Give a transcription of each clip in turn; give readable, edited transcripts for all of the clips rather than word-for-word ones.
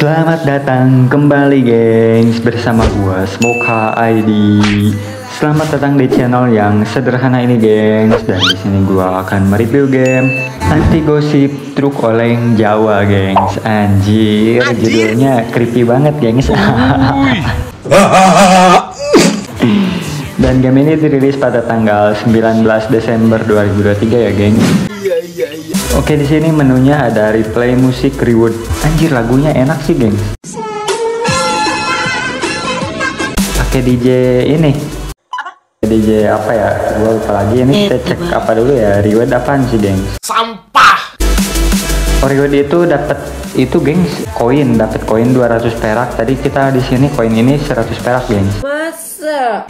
Selamat datang kembali gengs, bersama gua Smoky ID. Selamat datang di channel yang sederhana ini gengs, dan di sini gua akan mereview game Anti Gosip Truk Oleng Jawa gengs. Anjir, judulnya creepy banget gengs. Dan game ini dirilis pada tanggal 19 Desember 2023 ya gengs. Oke, di sini menunya ada replay musik reward. Anjir, lagunya enak sih gengs. Pakai DJ ini. DJ apa ya? Gua lupa lagi. Ini kita cek apa dulu ya? Reward apaan sih gengs? Sampah. Oh, reward itu dapat itu gengs, koin, dapat koin 200 perak. Tadi kita di sini koin ini 100 perak gengs.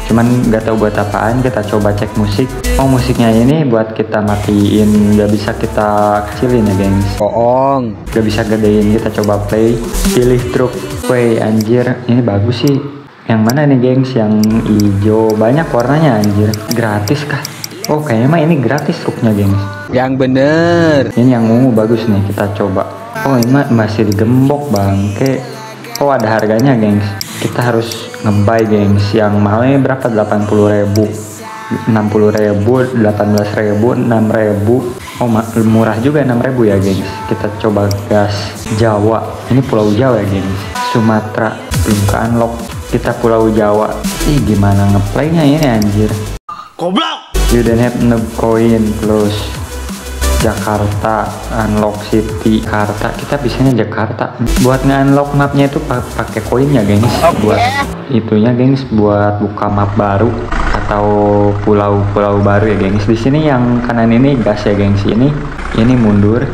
Cuman nggak tahu buat apaan, kita coba cek musik. Oh, musiknya ini buat kita matiin, nggak bisa kita kecilin ya gengs. Bohong, nggak bisa gedein. Kita coba play, pilih truk. Wey anjir, ini bagus sih. Yang mana nih gengs? Yang hijau banyak warnanya anjir. Gratis kah? Oh, kayaknya mah ini gratis truknya gengs. Yang bener. Ini yang ungu bagus nih, kita coba. Oh, ini masih digembok bangke. Oh, ada harganya gengs. Kita harus ngebuy gengs. Yang mahalnya berapa? 80.000, 60.000, 18.000, 6.000. Oh, murah juga 6.000 ya gengs. Kita coba gas Jawa. Ini Pulau Jawa ya gengs. Sumatera belum ke unlock. Kita Pulau Jawa. Ih, gimana ngeplaynya ini anjir. Goblok. You don't have no coin plus Jakarta unlock city Jakarta. Kita bisanya Jakarta. Buat nge-unlock mapnya itu pakai koinnya gengs. Buat itunya gengs, buat buka map baru atau pulau-pulau baru ya gengs. Di sini yang kanan ini gas ya gengs. Ini mundur,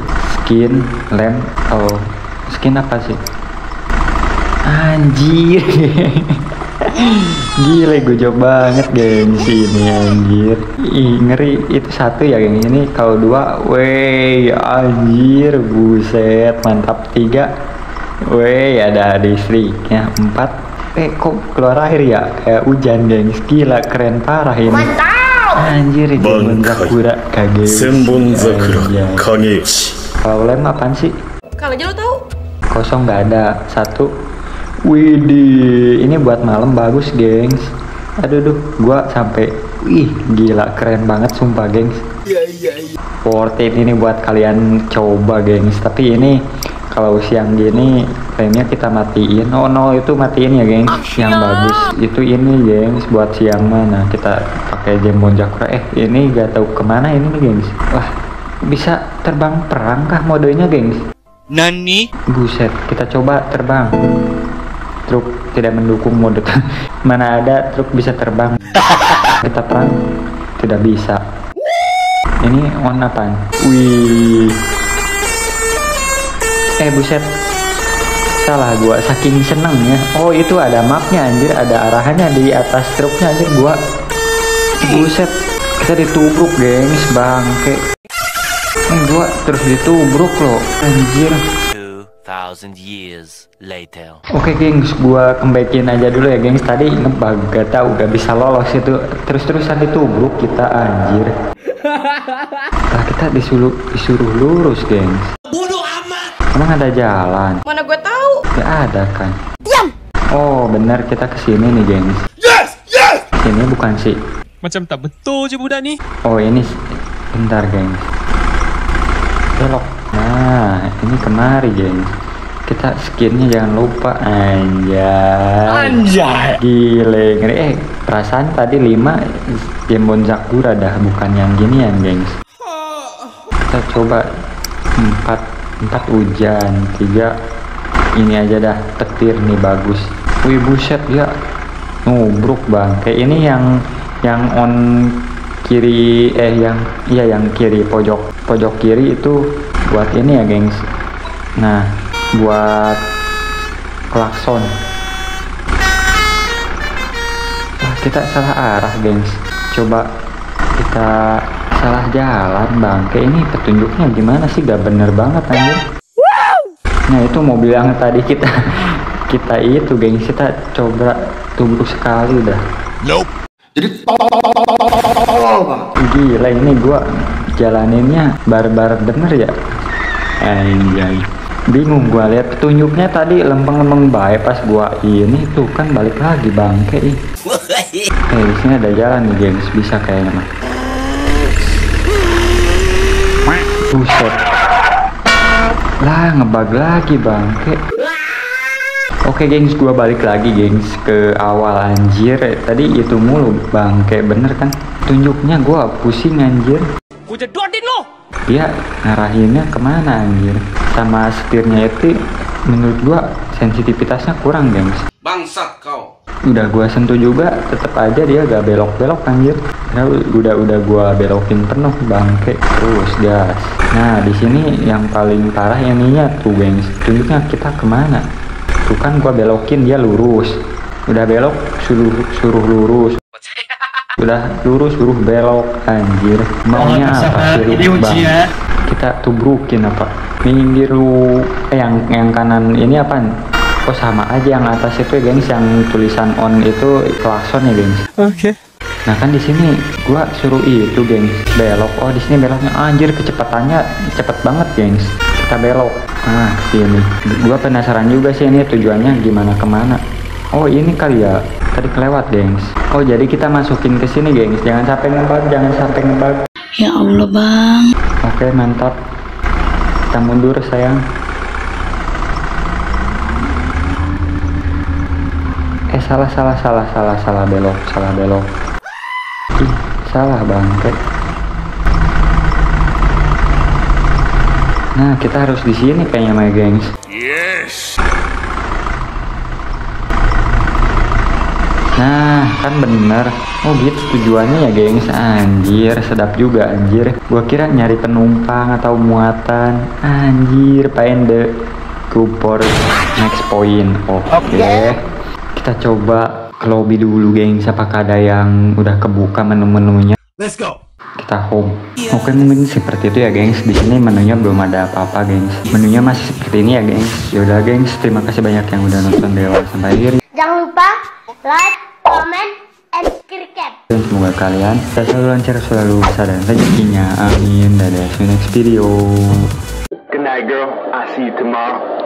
skin lem. Oh, skin apa sih anjir? Gila, gue jauh banget gengs ini anjir. Ih, ngeri. Itu satu ya gengs. Ini kalau dua, wey anjir, buset, mantap. Tiga, wey ada listriknya. Empat, kok keluar air ya, kayak hujan gengs. Gila, keren parah ini. Anjir, Jembon Zakura Kageyoshi. Kalau lem apaan sih? Kalau aja lo tau. Kosong nggak ada. Satu. Widih, ini buat malam bagus gengs. Aduh duh, gua sampai, wih gila, keren banget sumpah gengs. Worth it ini buat kalian coba gengs. Tapi ini kalau siang gini lemnya kita matiin. Oh no, itu matiin ya gengs. Yang bagus itu ini gengs, buat siang mana kita pakai Jembon Zakura. Ini gak tahu kemana ini nih gengs. Wah, bisa terbang perang kah modenya gengs? Nani, buset, kita coba terbang. Truk tidak mendukung mode. Mana ada truk bisa terbang. Kita perang, tidak bisa. Ini on apaan? Wih. Buset, salah gua, saking senengnya. Oh, itu ada mapnya anjir, ada arahannya di atas truknya anjir. Gua buset, kita ditubruk gengs, bangke. Gua terus ditubruk loh anjir. 1000 years later. Oke gengs, gua kembaliin aja dulu ya gengs. Tadi nggak tahu, gak bisa lolos itu, terus-terusan ditubruk kita anjir. Nah, kita disuruh lurus gengs. Bodoh amat. Emang ada jalan? Mana gua tahu? Gak ada kan? Diam. Oh benar, kita kesini nih gengs. Yes, yes. Ini bukan sih? Macam tak betul sih budak nih. Oh ini, bentar gengs. Belok. Nah, ini kemari gengs. Kita skinnya jangan lupa. Anjay. Gile, ngeri. Perasaan tadi 5 Jembon Zakura dah, bukan yang ginian gengs. Kita coba 4 hujan. 3 ini aja dah, petir nih bagus. Wih buset ya, nubruk bang. Kayak ini yang on kiri, yang kiri pojok kiri itu buat ini ya gengs. Nah, buat klakson. Wah, kita salah arah gengs. Coba kita salah jalan bang. Kayak ini petunjuknya gimana sih, gak bener banget anjir. Nah, itu mobil yang tadi kita itu gengs, kita coba tubruk sekali udah. Nope. Jadi gila, ini gua jalaninnya barbar bener ya. Anjay. Bingung gua lihat petunjuknya tadi lempeng-lempeng baik, pas gua ini tuh kan balik lagi bangke ih. Di sini ada jalan nih guys, bisa kayaknya mah. Buset. Lah ngebug lagi bangke. Oke gengs, gua balik lagi gengs ke awal anjir. Tadi itu mulu bangke bener kan. Tunjuknya gua pusing anjir. Ku jedotin lo. Dia ngarahinnya kemana anjir. Sama setirnya itu menurut gua sensitivitasnya kurang gengs. Bangsat kau. Udah gua sentuh juga tetep aja dia gak belok-belok anjir. Udah gua belokin penuh bangke. Terus gas. Nah di sini yang paling parah ininya tuh gengs. Tunjuknya kita kemana. Tuh kan gua belokin dia lurus. Udah belok suruh lurus. Udah lurus suruh belok anjir. Maunya apa sih bang? Kita tubrukin apa? Minggir lu. Yang kanan ini apaan? Kok sama aja yang atas itu ya, gengs, yang tulisan on itu klakson ya, gengs. Oke. Nah kan di sini gua suruh itu, gengs, belok. Oh, di sini beloknya anjir kecepatannya cepet banget, gengs. Kita belok. Nah, sini. Gua penasaran juga sih ini tujuannya gimana kemana. Oh, ini kali ya. Tadi kelewat, gengs. Oh, jadi kita masukin ke sini, gengs. Jangan sampai ngebug, jangan sampai ngebug. Ya Allah, bang. Oke, mantap. Kita mundur, sayang. Salah belok, Ih, salah bangke. Nah, kita harus di sini kayaknya, my gengs. Yes. Nah kan bener. Oh gitu tujuannya ya gengs. Anjir sedap juga anjir. Gua kira nyari penumpang atau muatan. Anjir pengen the Cooper next point. Oke. Kita coba ke lobby dulu gengs. Apakah ada yang udah kebuka menu-menunya. Let's go. Kita home. Oke mungkin seperti itu ya gengs. Di sini menunya belum ada apa-apa gengs. Menunya masih seperti ini ya gengs. Yaudah gengs, terima kasih banyak yang udah nonton dari awal sampai akhir. Jangan lupa like, comment, and subscribe. Dan semoga kalian selalu lancar, selalu besar dan rezekinya. Amin. Dadah. See you next video. Good night, girl. I see you tomorrow.